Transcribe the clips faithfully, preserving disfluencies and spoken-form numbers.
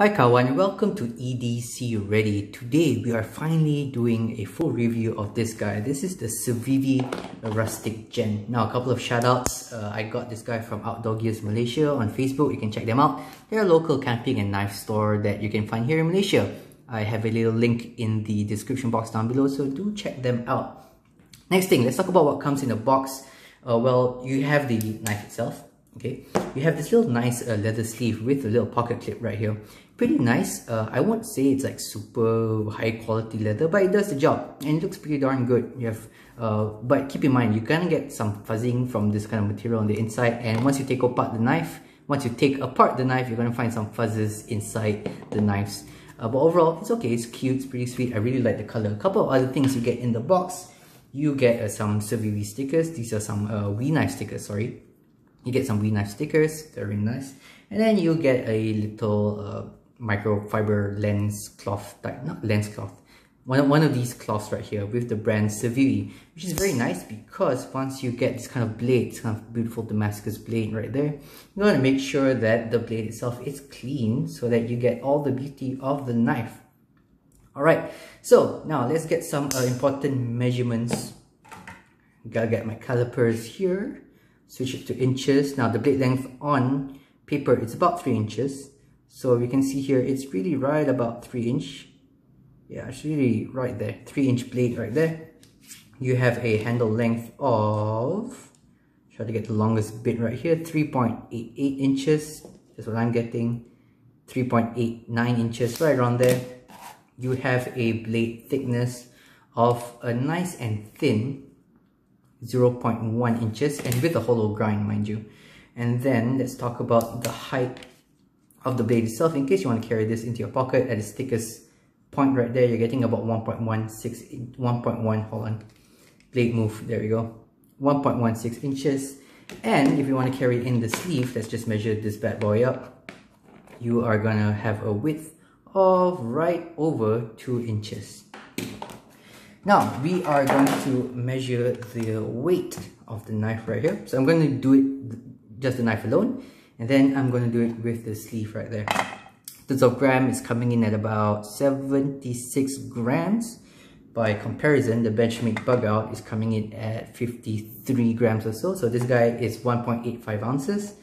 Hi kawan, welcome to E D C Ready. Today we are finally doing a full review of this guy. This is the Civivi Rustic Gent. Now a couple of shoutouts. Uh, I got this guy from Outdoor Gears Malaysia on Facebook. You can check them out. They're a local camping and knife store that you can find here in Malaysia. I have a little link in the description box down below, so do check them out. Next thing, let's talk about what comes in the box. Uh, well, you have the knife itself. Okay, you have this little nice uh, leather sleeve with a little pocket clip right here. Pretty nice. Uh, I won't say it's like super high quality leather, but it does the job and it looks pretty darn good. You have, uh, but keep in mind you can get some fuzzing from this kind of material on the inside. And once you take apart the knife, once you take apart the knife, you're gonna find some fuzzes inside the knives. Uh, but overall, it's okay. It's cute. It's pretty sweet. I really like the color. A couple of other things you get in the box. You get uh, some Civivi stickers. These are some uh, We Knife stickers. Sorry, you get some We Knife stickers. They're really nice. And then you get a little. Uh, microfiber lens cloth type, not lens cloth, one, one of these cloths right here with the brand Civivi, which is very nice because once you get this kind of blade, this kind of beautiful Damascus blade right there, you want to make sure that the blade itself is clean so that you get all the beauty of the knife. Alright, so now let's get some uh, important measurements. Gotta get my calipers here, switch it to inches. Now the blade length on paper is about three inches. So we can see here, it's really right about three inch. Yeah, it's really right there. three inch blade right there. You have a handle length of, try to get the longest bit right here, three point eight eight inches. That's what I'm getting. three point eight nine inches, right around there. You have a blade thickness of a nice and thin zero point one inches and with a hollow grind, mind you. And then let's talk about the height of the blade itself. In case you want to carry this into your pocket, at its thickest point right there, you're getting about one point one six, one point one, hold on, blade move, there we go, one point one six inches. And if you want to carry in the sleeve, let's just measure this bad boy up. You are gonna have a width of right over two inches. Now we are going to measure the weight of the knife right here, so I'm going to do it just the knife alone. And then I'm going to do it with the sleeve right there. In terms of gram, it's coming in at about seventy-six grams. By comparison, the Benchmade Bugout is coming in at fifty-three grams or so. So this guy is one point eight five ounces.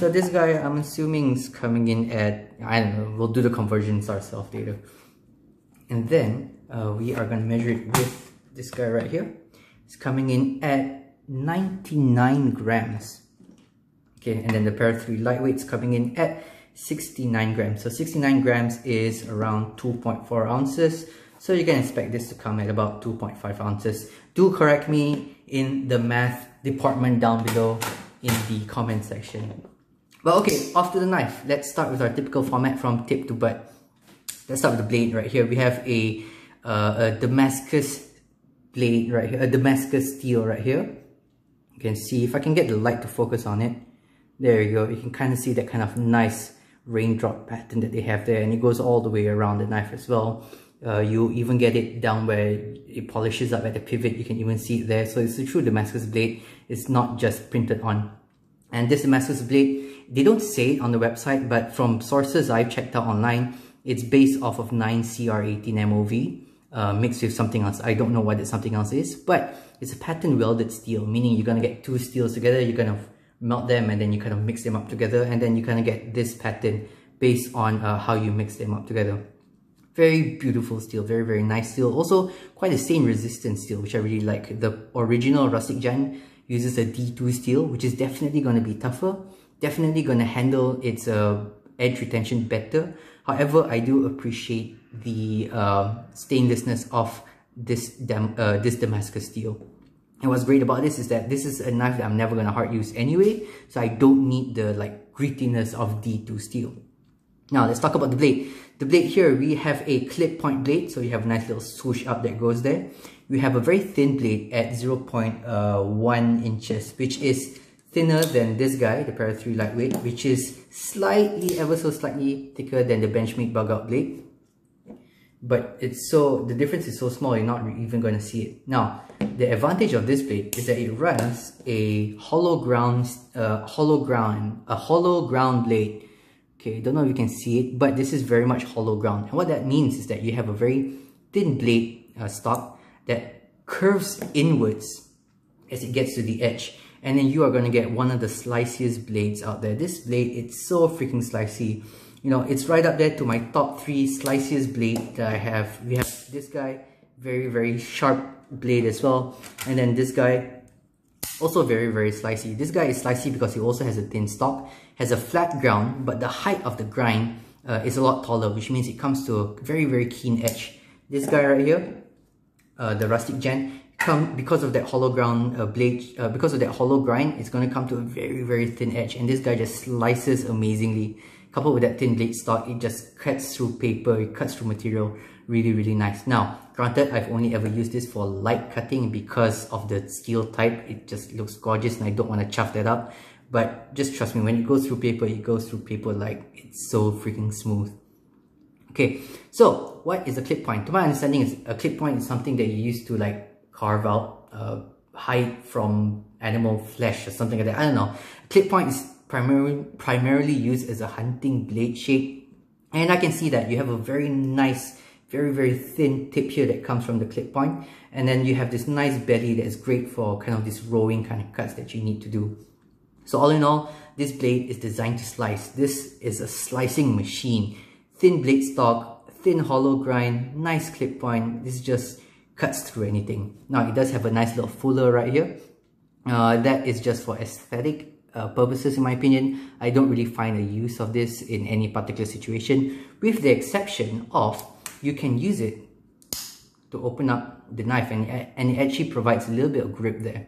So this guy, I'm assuming, is coming in at, I don't know, we'll do the conversions ourselves later. And then uh, we are going to measure it with this guy right here. It's coming in at ninety-nine grams. Okay, and then the Para three Lightweight is coming in at sixty-nine grams. So sixty-nine grams is around two point four ounces. So you can expect this to come at about two point five ounces. Do correct me in the math department down below in the comment section. But okay, off to the knife. Let's start with our typical format from tip to butt. Let's start with the blade right here. We have a, uh, a Damascus blade right here, a Damascus steel right here. You can see, if I can get the light to focus on it. There you go, you can kind of see that kind of nice raindrop pattern that they have there, and it goes all the way around the knife as well. Uh, you even get it down where it polishes up at the pivot, you can even see it there. So it's a true Damascus blade, it's not just printed on. And this Damascus blade, they don't say it on the website, but from sources I've checked out online, it's based off of nine C R eighteen M O V. Uh, mixed with something else. I don't know what that something else is, but it's a pattern welded steel, meaning you're gonna get two steels together, you're gonna melt them and then you kind of mix them up together, and then you kind of get this pattern based on uh, how you mix them up together. Very beautiful steel, very very nice steel. Also quite a stain resistant steel, which I really like. The original Rustic Gent uses a D two steel, which is definitely going to be tougher, definitely going to handle its uh, edge retention better. However, I do appreciate the uh, stainlessness of this, dam uh, this Damascus steel. And what's great about this is that this is a knife that I'm never going to hard use anyway, so I don't need the like grittiness of D two steel. Now let's talk about the blade. The blade here, we have a clip point blade, so you have a nice little swoosh up that goes there. We have a very thin blade at zero point one inches, which is thinner than this guy, the Para three Lightweight, which is slightly, ever so sligly thicker than the Benchmade Bugout blade. But it's so, the difference is so small, you're not even going to see it. Now, the advantage of this blade is that it runs a hollow ground, uh, hollow ground, a hollow ground blade, Okay, don't know if you can see it, but this is very much hollow ground. And what that means is that you have a very thin blade uh, stock that curves inwards as it gets to the edge. And then you are going to get one of the sliciest blades out there. This blade, it's so freaking slicey. You know, it's right up there to my top three sliciest blade that I have. We have this guy, very, very sharp blade as well. And then this guy, also very, very slicey. This guy is slicey because he also has a thin stock, has a flat ground, but the height of the grind uh, is a lot taller, which means it comes to a very, very keen edge. This guy right here, uh, the Rustic Gent, come because of that hollow ground uh, blade, uh, because of that hollow grind, it's going to come to a very, very thin edge. And this guy just slices amazingly. Coupled with that thin blade stock, it just cuts through paper, it cuts through material really, really nice. Now, granted, I've only ever used this for light cutting because of the steel type. It just looks gorgeous and I don't want to chuff that up. But just trust me, when it goes through paper, it goes through paper like it's so freaking smooth. Okay, so what is a clip point? To my understanding, is a clip point is something that you use to like carve out uh, hide from animal flesh or something like that. I don't know. A clip point is primarily primarily used as a hunting blade shape. And I can see that you have a very nice, very, very thin tip here that comes from the clip point. And then you have this nice belly that is great for kind of this rowing kind of cuts that you need to do. So all in all, this blade is designed to slice. This is a slicing machine. Thin blade stock, thin hollow grind, nice clip point. This just cuts through anything. Now it does have a nice little fuller right here. Uh, that is just for aesthetic uh, purposes in my opinion. I don't really find a use of this in any particular situation, with the exception of you can use it to open up the knife, and, and it actually provides a little bit of grip there.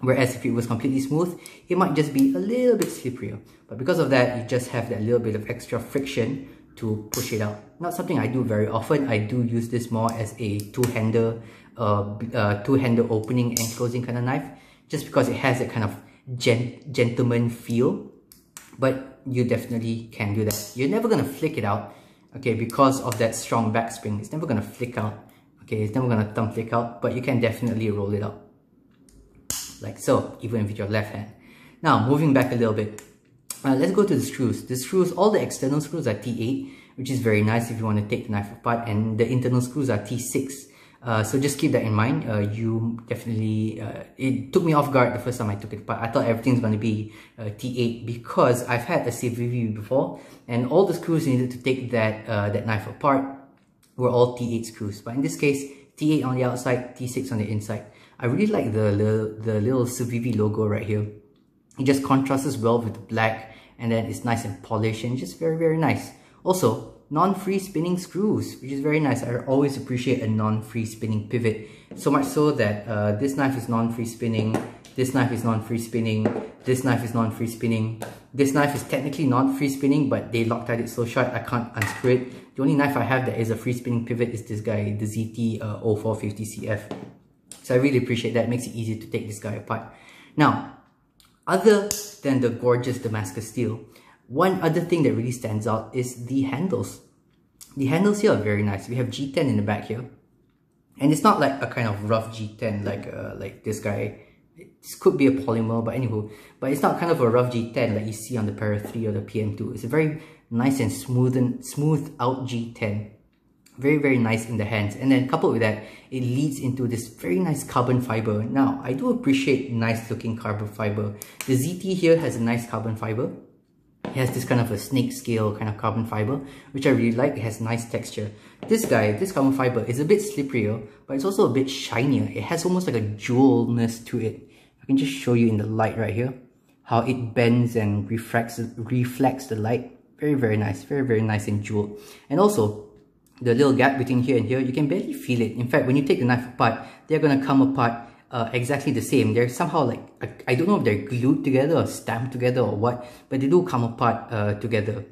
Whereas if it was completely smooth, it might just be a little bit slipperier. But because of that, you just have that little bit of extra friction to push it out. Not something I do very often. I do use this more as a two-hander, uh, uh, two-hander opening and closing kind of knife, just because it has that kind of gent gentleman feel. But you definitely can do that. You're never gonna flick it out. Okay, because of that strong backspring, it's never gonna flick out. Okay, it's never gonna thumb flick out, but you can definitely roll it out. Like so, even with your left hand. Now, moving back a little bit. Uh, let's go to the screws. The screws, all the external screws are T eight, which is very nice if you want to take the knife apart, and the internal screws are T six. Uh, so just keep that in mind. Uh, you definitely, uh, it took me off guard the first time I took it apart. I thought everything's going to be uh, T eight because I've had a Civivi before, and all the screws needed to take that uh, that knife apart were all T eight screws. But in this case, T eight on the outside, T six on the inside. I really like the the, the little Civivi logo right here. It just contrasts well with the black, and then it's nice and polished and just very, very nice. Also, non-free spinning screws, which is very nice. I always appreciate a non-free spinning pivot, so much so that uh, this knife is non-free spinning, this knife is non-free spinning, this knife is non-free spinning, this knife is technically non-free spinning, but they Loctite it so short I can't unscrew it. The only knife I have that is a free spinning pivot is this guy, the Z T zero four five zero C F. So I really appreciate that. It makes it easy to take this guy apart. Now, other than the gorgeous Damascus steel, one other thing that really stands out is the handles. The handles here are very nice. We have G ten in the back here. And it's not like a kind of rough G ten like uh, like this guy. This could be a polymer, but anywho. But it's not kind of a rough G ten like you see on the Para three or the P M two. It's a very nice and smooth and smooth out G ten. Very, very nice in the hands. And then coupled with that, it leads into this very nice carbon fiber. Now, I do appreciate nice looking carbon fiber. The Z T here has a nice carbon fiber. It has this kind of a snake scale kind of carbon fiber, which I really like. It has nice texture. This guy, this carbon fiber, is a bit slipperier, but it's also a bit shinier. It has almost like a jewelness to it. I can just show you in the light right here, how it bends and refracts, reflects the light. Very, very nice. Very, very nice and jeweled. And also, the little gap between here and here, you can barely feel it. In fact, when you take the knife apart, they're going to come apart uh, exactly the same. They're somehow like, I, I don't know if they're glued together or stamped together or what, but they do come apart uh, together.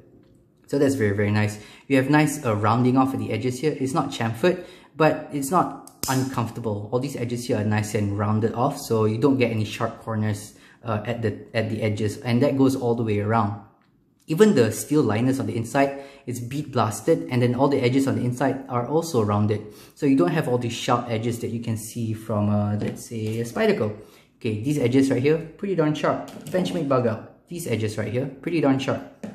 So that's very, very nice. You have nice uh, rounding off at the edges here. It's not chamfered, but it's not uncomfortable. All these edges here are nice and rounded off, so you don't get any sharp corners uh, at the at the edges. And that goes all the way around. Even the steel liners on the inside, it's bead blasted, and then all the edges on the inside are also rounded. So you don't have all these sharp edges that you can see from, uh, let's say, a Spyderco. Okay, these edges right here, pretty darn sharp. Benchmade Bugout. These edges right here, pretty darn sharp.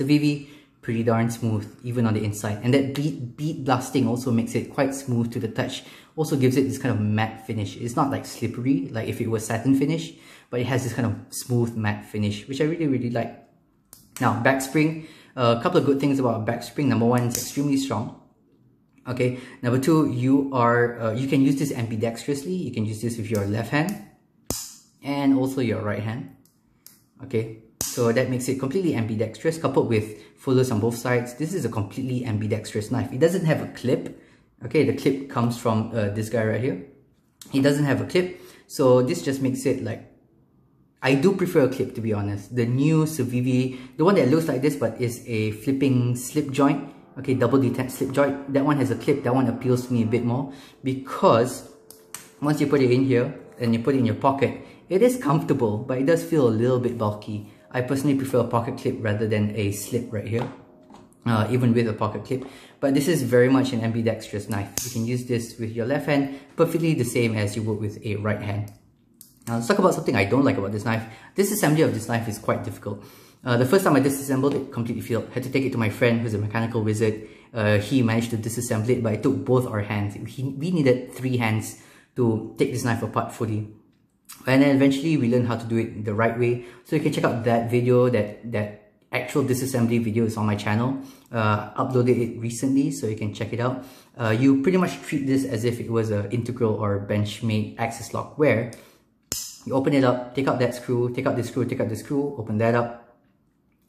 Civivi, pretty darn smooth even on the inside, and that bead, bead blasting also makes it quite smooth to the touch, also gives it this kind of matte finish. It's not like slippery like if it was satin finish, but it has this kind of smooth matte finish which I really really like. Now back spring, a uh, couple of good things about back spring. Number one, it's extremely strong. Okay, number two, you are uh, you can use this ambidextrously. You can use this with your left hand and also your right hand. Okay, so that makes it completely ambidextrous, coupled with fullers on both sides. This is a completely ambidextrous knife. It doesn't have a clip. Okay, the clip comes from uh, this guy right here. It doesn't have a clip, so this just makes it like, I do prefer a clip to be honest. The new Civivi, the one that looks like this but is a flipping slip joint, okay, double detached slip joint, that one has a clip. That one appeals to me a bit more because once you put it in here and you put it in your pocket, it is comfortable but it does feel a little bit bulky. I personally prefer a pocket clip rather than a slip right here, uh, even with a pocket clip. But this is very much an ambidextrous knife. You can use this with your left hand, perfectly the same as you would with a right hand. Now let's talk about something I don't like about this knife. Disassembly of this knife is quite difficult. Uh, the first time I disassembled it, completely failed. Had to take it to my friend who's a mechanical wizard. Uh, he managed to disassemble it, but it took both our hands. He, we needed three hands to take this knife apart fully. And then eventually we learned how to do it the right way. So you can check out that video, that, that actual disassembly video is on my channel. Uh, uploaded it recently, so you can check it out. Uh, you pretty much treat this as if it was an integral or Benchmade access lock where you open it up, take out that screw, take out this screw, take out this screw, open that up.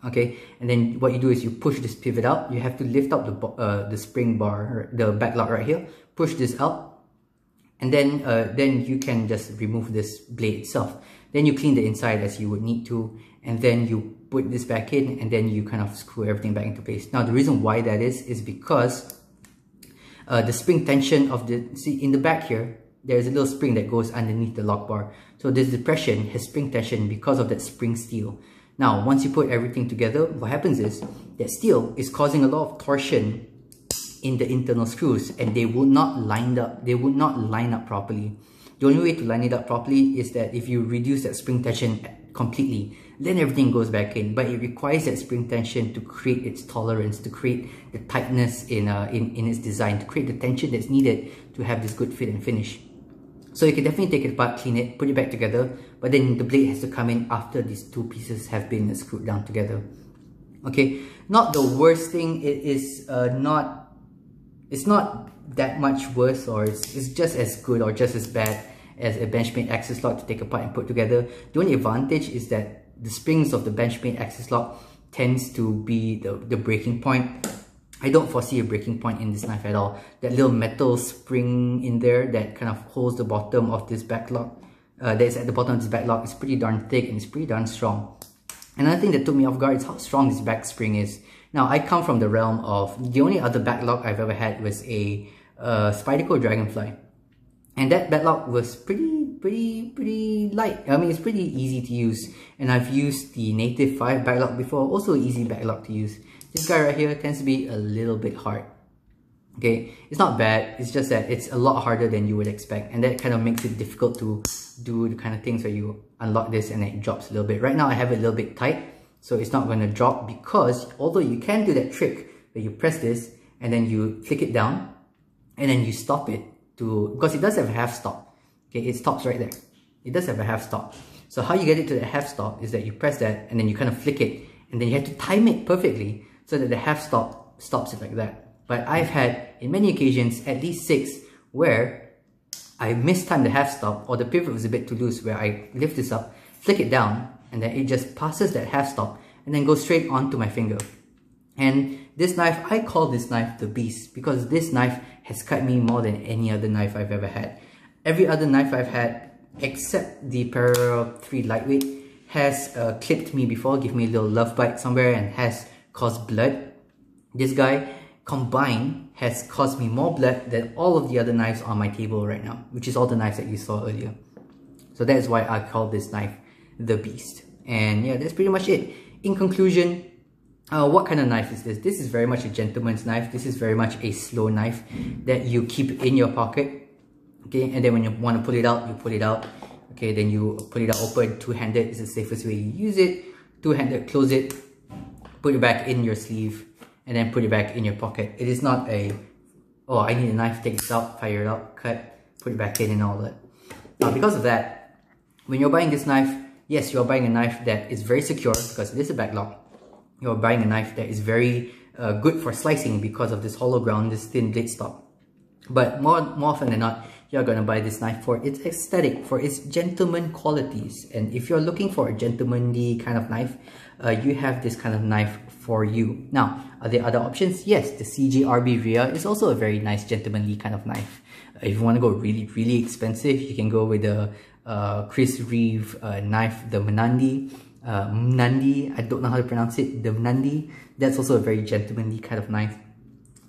Okay, and then what you do is you push this pivot out. You have to lift up the, uh, the spring bar, the back lock right here, push this out. And then, uh, then you can just remove this blade itself. Then you clean the inside as you would need to, and then you put this back in, and then you kind of screw everything back into place. Now, the reason why that is is because uh, the spring tension of the see in the back here, there is a little spring that goes underneath the lock bar. So this depression has spring tension because of that spring steel. Now, once you put everything together, what happens is that steel is causing a lot of torsion in the internal screws, and they will not line up. They will not line up properly. The only way to line it up properly is that if you reduce that spring tension completely, then everything goes back in. But it requires that spring tension to create its tolerance, to create the tightness in uh, in in its design, to create the tension that's needed to have this good fit and finish. So you can definitely take it apart, clean it, put it back together. But then the blade has to come in after these two pieces have been screwed down together. Okay, not the worst thing. It is uh, not. It's not that much worse, or it's, it's just as good or just as bad as a Benchmade access lock to take apart and put together. The only advantage is that the springs of the Benchmade access lock tends to be the, the breaking point. I don't foresee a breaking point in this knife at all. That little metal spring in there that kind of holds the bottom of this back lock, uh, that is at the bottom of this back lock, is pretty darn thick and it's pretty darn strong. Another thing that took me off guard is how strong this back spring is. Now, I come from the realm of, the only other backlock I've ever had was a uh, Spyderco Dragonfly. And that backlock was pretty, pretty, pretty light. I mean, it's pretty easy to use. And I've used the Native five backlock before, also easy backlock to use. This guy right here tends to be a little bit hard. Okay, it's not bad, it's just that it's a lot harder than you would expect. And that kind of makes it difficult to do the kind of things where you unlock this and it drops a little bit. Right now, I have it a little bit tight. So it's not going to drop because although you can do that trick where you press this and then you flick it down and then you stop it to, because it does have a half stop. Okay, it stops right there. It does have a half stop. So how you get it to the half stop is that you press that and then you kind of flick it and then you have to time it perfectly so that the half stop stops it like that. But I've had in many occasions, at least six, where I mistimed the half stop or the pivot was a bit too loose, where I lift this up, flick it down, and then it just passes that half stop and then goes straight onto my finger. And this knife, I call this knife the beast because this knife has cut me more than any other knife I've ever had. Every other knife I've had, except the Para three Lightweight, has uh, clipped me before, give me a little love bite somewhere and has caused blood. This guy combined has caused me more blood than all of the other knives on my table right now, which is all the knives that you saw earlier. So that is why I call this knife the beast. And yeah, that's pretty much it. In conclusion, uh, what kind of knife is this? This is very much a gentleman's knife. This is very much a slow knife that you keep in your pocket. Okay, and then when you want to pull it out, you pull it out. Okay, then you pull it out open, two-handed is the safest way you use it. Two-handed, close it. put it back in your sleeve, and then put it back in your pocket. It is not a, oh, I need a knife, take this out, fire it up, cut, put it back in and all that. Now, because of that, when you're buying this knife, yes, you're buying a knife that is very secure because it is a backlock. You're buying a knife that is very uh, good for slicing because of this hollow ground, this thin blade stop. But more, more often than not, you're going to buy this knife for its aesthetic, for its gentleman qualities. And if you're looking for a gentlemanly kind of knife, uh, you have this kind of knife for you. Now, are there other options? Yes, the C J R B Rhea is also a very nice gentlemanly kind of knife. Uh, if you want to go really, really expensive, you can go with the uh, Chris Reeve uh, knife, the Mnandi. Uh, Mnandi, I don't know how to pronounce it, the Mnandi. That's also a very gentlemanly kind of knife.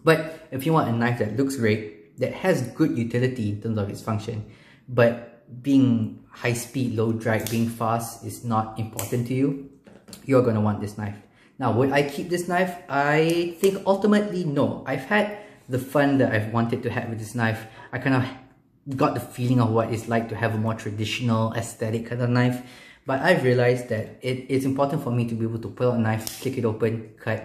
But if you want a knife that looks great, that has good utility in terms of its function, but being high speed, low drag, being fast is not important to you, you're going to want this knife. Now, would I keep this knife? I think ultimately no. I've had the fun that I've wanted to have with this knife. I kind of got the feeling of what it's like to have a more traditional aesthetic kind of knife, but I've realized that it, it's important for me to be able to pull out a knife, click it open, cut,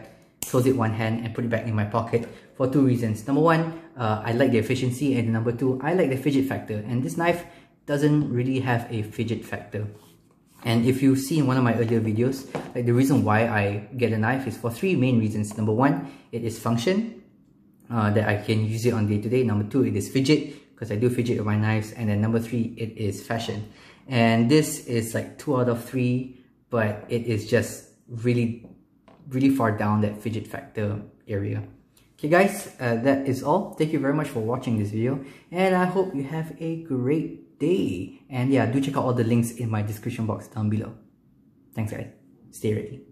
close it one hand, and put it back in my pocket for two reasons. Number one, uh, I like the efficiency, and number two, I like the fidget factor, and this knife doesn't really have a fidget factor. And if you've seen one of my earlier videos, like the reason why I get a knife is for three main reasons. Number one, it is function, uh, that I can use it on day to day. Number two, it is fidget, because I do fidget with my knives. And then number three, it is fashion. And this is like two out of three, but it is just really really far down that fidget factor area. Okay guys, uh, that is all. Thank you very much for watching this video, and I hope you have a great day. And yeah, do check out all the links in my description box down below. Thanks guys, stay ready.